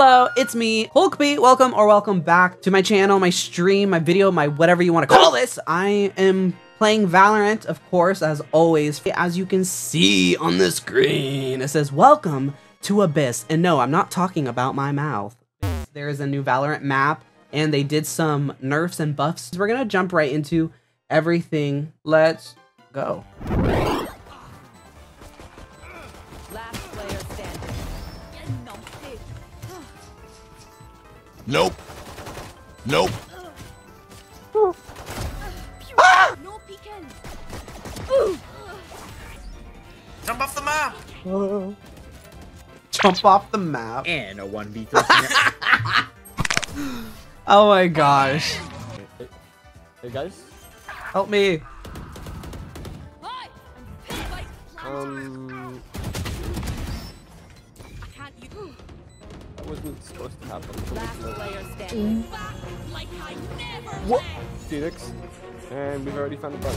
Hello, it's me, Kolgepi. Welcome or welcome back to my channel, my stream, my video, my whatever you want to call this. I am playing Valorant, of course, as always. As you can see on the screen, it says, welcome to Abyss. And no, I'm not talking about my mouth. There is a new Valorant map and they did some nerfs and buffs. We're gonna jump right into everything. Let's go. Nope. Nope. No peeking. Jump off the map. Jump off the map. And a 1v3. Oh my gosh. Hey guys. Help me. Wasn't supposed to happen. Last player standing. Like I never what? Phoenix. And we've already found a bug.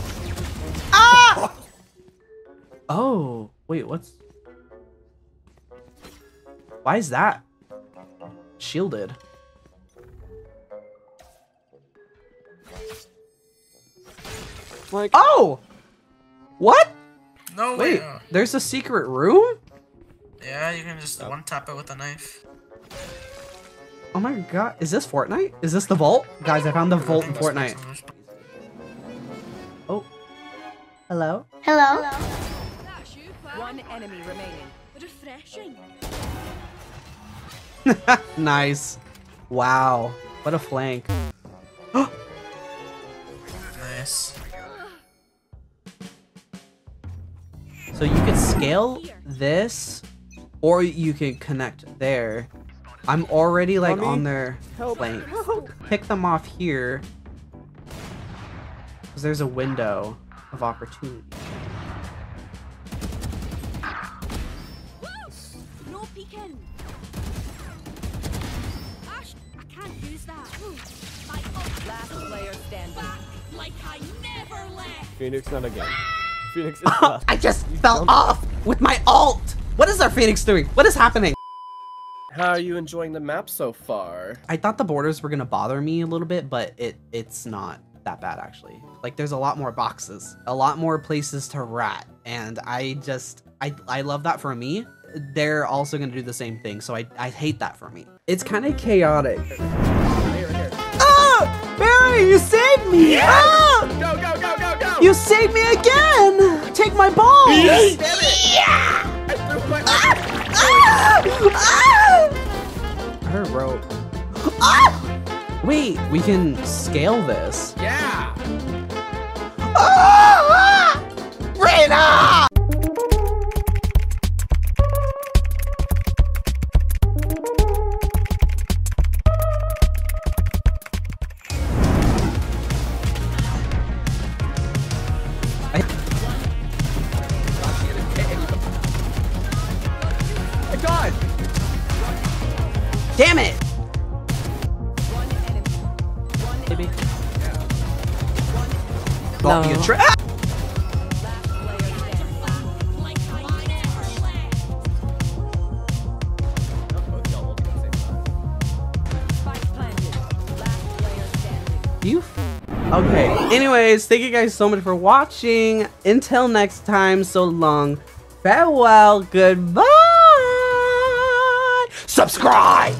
Ah! Oh, wait, what's... Why is that shielded? Like... Oh! What? No way. Wait, there's a secret room? Yeah, you can just one tap it with a knife. Oh my god, is this Fortnite? Is this the vault? Guys, I found the vault in Fortnite. Oh. Hello? Hello? One enemy remaining. Refreshing. Nice. Wow. What a flank. Nice. So you can scale this, or you can connect there. I'm already like on their flank. Pick them off here. Because there's a window of opportunity. No peeking. Ash, I can't use that. My last player standing. Back like I never left. Phoenix not again. Phoenix is left. I just fell off with my alt. What is our Phoenix doing? What is happening? How are you enjoying the map so far? I thought the borders were gonna bother me a little bit, but it's not that bad actually. Like there's a lot more boxes, a lot more places to rat, and I love that for me. They're also gonna do the same thing, so I hate that for me. It's kind of chaotic. Here. Oh, Barry, you saved me! Yeah. Oh! Go! You saved me again! Take my balls! Yes, damn it. Yeah! I threw my her rope. Ah! Wait, we can scale this. Yeah. Rena! Damn it! Maybe. No. You ah! You okay. Anyways, thank you guys so much for watching. Until next time, so long. Farewell. Goodbye. Subscribe!